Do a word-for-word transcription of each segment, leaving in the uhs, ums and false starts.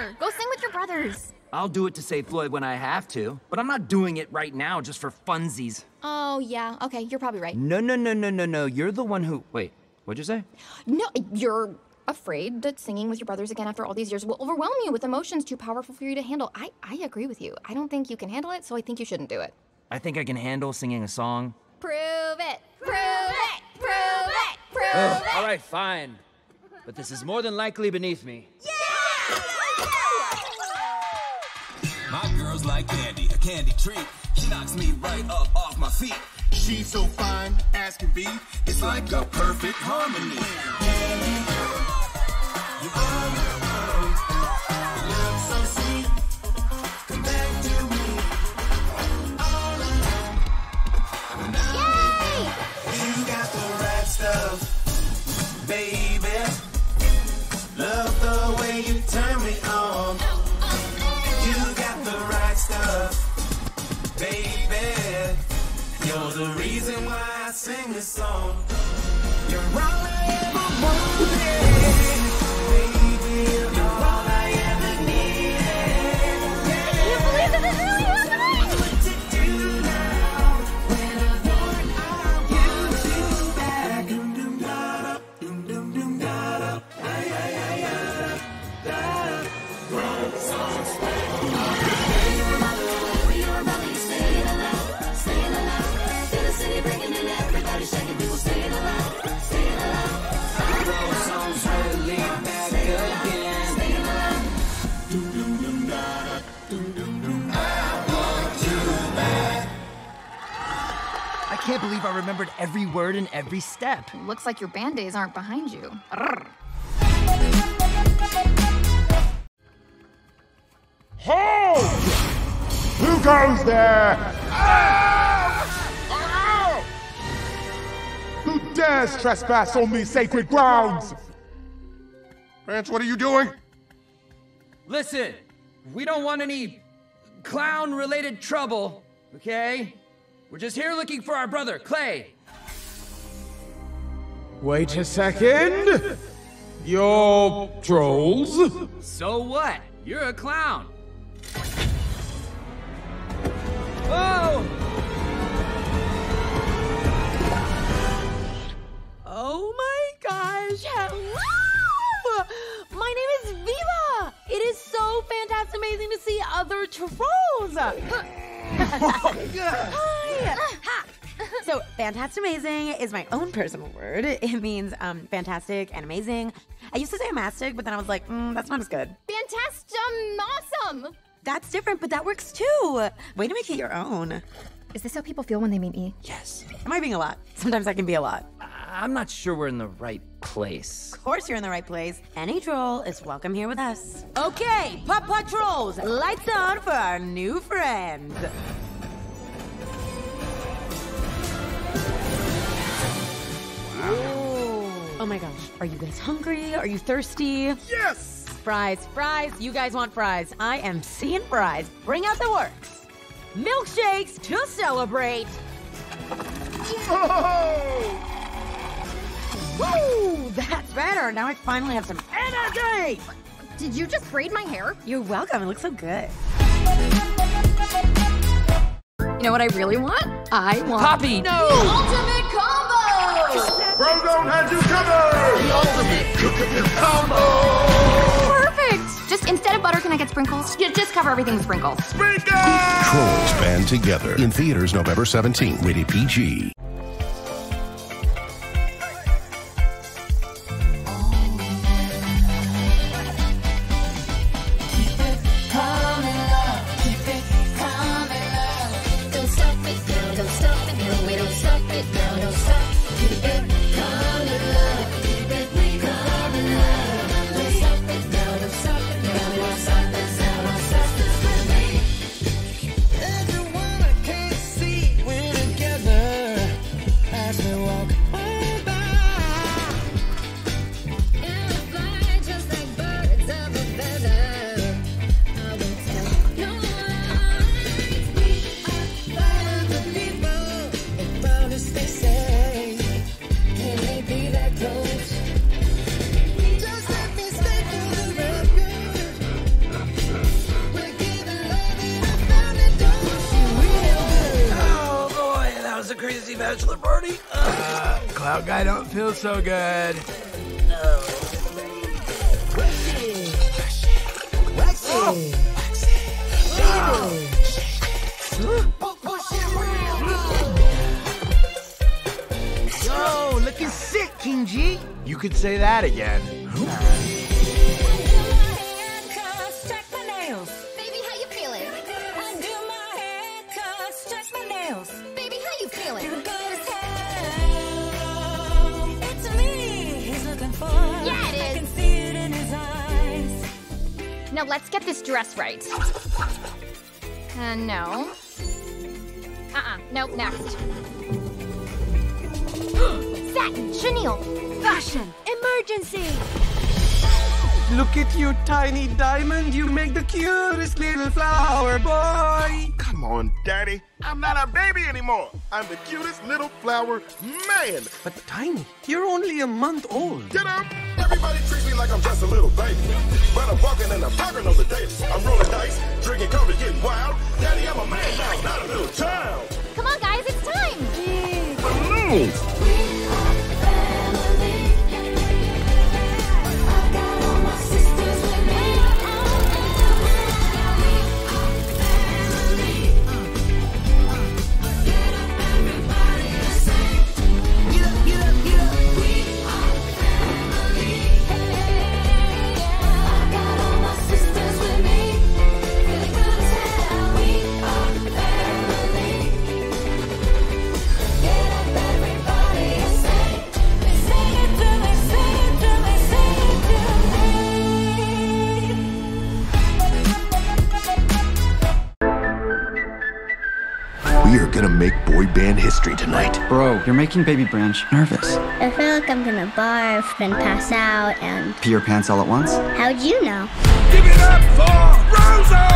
summer. Go sing with your brothers. I'll do it to save Floyd when I have to, but I'm not doing it right now just for funsies. Oh, yeah. Okay, you're probably right. No, no, no, no, no, no. You're the one who... Wait, what'd you say? No, you're afraid that singing with your brothers again after all these years will overwhelm you with emotions too powerful for you to handle. I, I agree with you. I don't think you can handle it, so I think you shouldn't do it. I think I can handle singing a song. Prove it! Prove it! Prove it! Prove Ugh. it! All right, fine. But this is more than likely beneath me. Yeah! My girl's like candy, a candy treat. She knocks me right up off my feet. She's so fine, as can be. It's like a perfect harmony. Candy girl, you are my world. Your love's so sweet. Come back to me. All alone. When I'm with you, you got the right stuff, baby. Love the way you turn me on. Baby, you're the reason why I sing this song. You're all I ever wanted. Baby, you're all I ever needed. Can you believe that this is really happening? What to do now when I want out you to back. Doom doom da da, doom doom doom da da, ay ay ay ay da da. Wrong songs, I can't believe I remembered every word and every step. Looks like your band-aids aren't behind you. Hold! Who goes there? Ah! Ah! Who dares trespass on these sacred grounds? Branch, what are you doing? Listen, we don't want any clown-related trouble, okay? We're just here looking for our brother, Clay. Wait a second. You're trolls? So what? You're a clown. Oh! Oh my gosh! Hello! My name is Viva! It is so fantastic, amazing to see other trolls! Hi! So, fantastic-amazing is my own personal word. It means um, fantastic and amazing. I used to say amastic, but then I was like, mm, that's not as good. Fantastic-awesome! That's different, but that works too. Way to make it your own. Is this how people feel when they meet me? Yes. Am I being a lot? Sometimes I can be a lot. Uh, I'm not sure we're in the right place. Of course you're in the right place. Any troll is welcome here with us. Okay, Papa Trolls, lights on for our new friend. Wow. Oh my gosh, are you guys hungry? Are you thirsty? Yes! Fries, fries, you guys want fries. I am seeing fries. Bring out the works. Milkshakes to celebrate! Woo! That's better! Now I finally have some energy! Did you just braid my hair? You're welcome, it looks so good. You know what I really want? I want... Poppy! No! The ultimate combo! BroZone has you covered! The ultimate cooking combo! Just instead of butter, can I get sprinkles? You just cover everything with sprinkles. Sprinkles! Trolls Band Together in theaters November seventeenth. Rated P G. bachelor party? Uh, Cloud guy don't feel so good. No. Waxy. Waxy. Waxy. Oh. Waxy. Oh. Huh? Yo, looking sick, King G. You could say that again. Huh? Check my nails. Baby, how you feeling? I do my haircut, stretch my nails. Baby, how you feeling? You're good as hell. It's me he's looking for. Yeah, it is. I can see it in his eyes. Now let's get this dress right. Uh, no. Uh-uh. Nope, next. Satin, chenille, fashion, emergency. Look at you, tiny diamond. You make the cutest little flower boy. Come on, Daddy. I'm not a baby anymore. I'm the cutest little flower man. But Tiny, you're only a month old. Get up. Everybody treats me like I'm just a little baby. But I'm walking and I'm talking on the dates. I'm rolling dice, drinking coffee, getting wild. Daddy, I'm a man now, not a little child. Come on, guys, it's time. Yeah. Balloons. Make boy band history tonight. Bro, you're making baby Branch nervous. I feel like I'm gonna barf, then pass out, and... pee your pants all at once? How'd you know? Give it up for Rosa!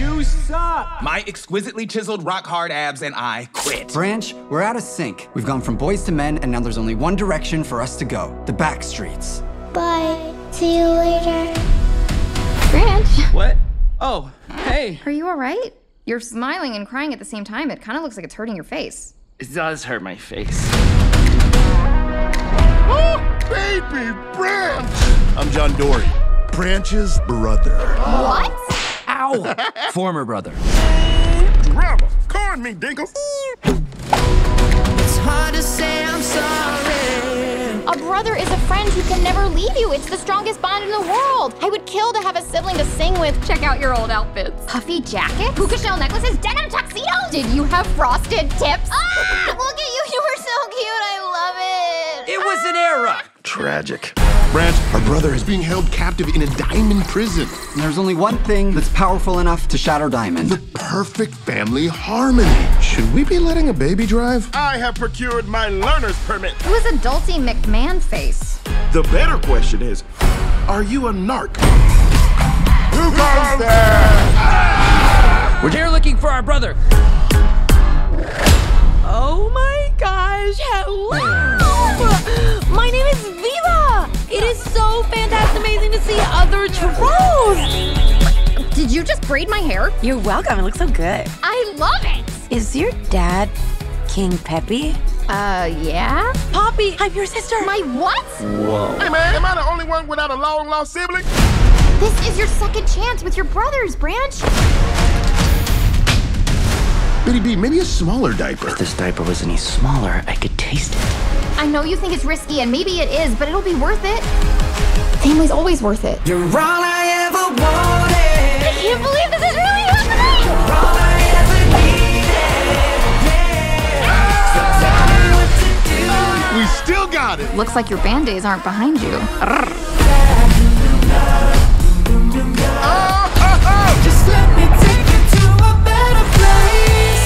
You suck! My exquisitely chiseled rock-hard abs and I quit. Branch, we're out of sync. We've gone from boys to men, and now there's only one direction for us to go. The back streets. Bye. See you later. Branch. What? Oh, hey. Are you all right? You're smiling and crying at the same time. It kind of looks like it's hurting your face. It does hurt my face. Oh, baby Branch! I'm John Dory, Branch's brother. What? Ow! Former brother. Drama. Corn me, Dinkles. It's hard to say I'm sorry. A brother is a friend who can never leave you. It's the strongest bond in the world. I would kill to have a sibling to sing with. Check out your old outfits. Puffy jackets, puka shell necklaces, denim tuxedos. Did you have frosted tips? Ah! Look at you, you were so cute. I love it. It was ah! an era. Tragic. Branch, our brother is being held captive in a diamond prison. And there's only one thing that's powerful enough to shatter diamond. The perfect family harmony. Should we be letting a baby drive? I have procured my learner's permit. It was a Dulcie McMahon face. The better question is, are you a narc? Who goes there? Ah! We're here looking for our brother. Oh my gosh, hello! My name is Viva! It is so fantastic, amazing to see other trolls! Did you just braid my hair? You're welcome, it looks so good. I love it! Is your dad King Peppy? Uh, yeah? Poppy, I'm your sister! My what? Whoa. Hey man, am I the only one without a long-lost sibling? This is your second chance with your brothers, Branch! Biddy B, maybe a smaller diaper. If this diaper was any smaller, I could taste it. I know you think it's risky, and maybe it is, but it'll be worth it. Family's always worth it. You're all I ever wanted. I can't believe this is really happening! You're all I ever needed. Yeah. So tell me what to do. We still got it. Looks like your band-aids aren't behind you. Oh, oh, oh. Just let me take you to a better place.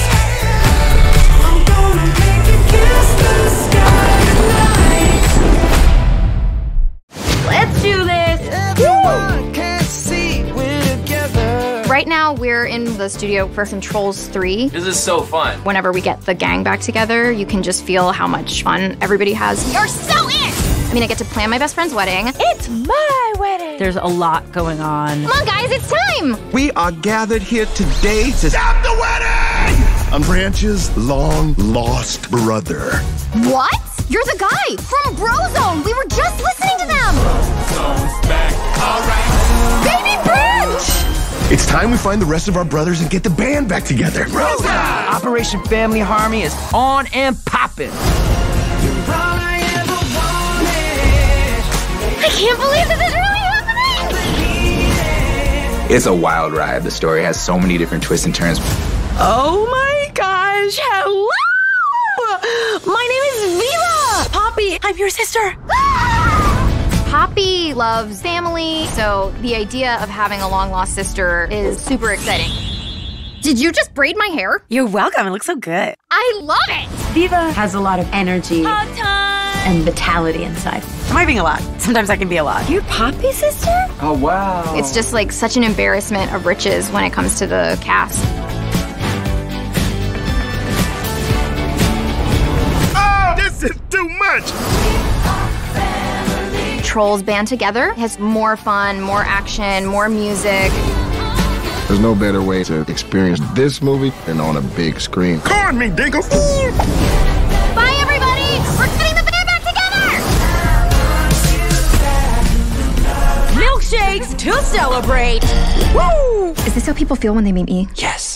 Let's do this! Everyone can see we're together. Right now, we're in the studio for some Trolls three. This is so fun. Whenever we get the gang back together, you can just feel how much fun everybody has. You're so in! I mean, I get to plan my best friend's wedding. It's my wedding! There's a lot going on. Come on, guys, it's time! We are gathered here today to stop the wedding! I'm Branch's long-lost brother. What? You're the guy from BroZone! We were just listening to them! BroZone's back, all right. Baby Branch! It's time we find the rest of our brothers and get the band back together. BroZone! Operation Family Harmony is on and poppin'. I can't believe this is really happening! It's a wild ride. The story has so many different twists and turns. Oh my gosh, hello! My name is Vila! Poppy, I'm your sister. Poppy loves family, so the idea of having a long-lost sister is super exciting. Did you just braid my hair? You're welcome, it looks so good. I love it! Viva has a lot of energy. Hot time! And vitality inside. Am I being a lot? Sometimes I can be a lot. You're Poppy's sister? Oh, wow. It's just like such an embarrassment of riches when it comes to the cast. Oh, this is too much! Trolls Band Together. It has more fun, more action, more music. There's no better way to experience this movie than on a big screen. Corn me, Dingle! Bye, everybody! We're fitting the band back together! Milkshakes to celebrate! Woo! Is this how people feel when they meet me? Yes.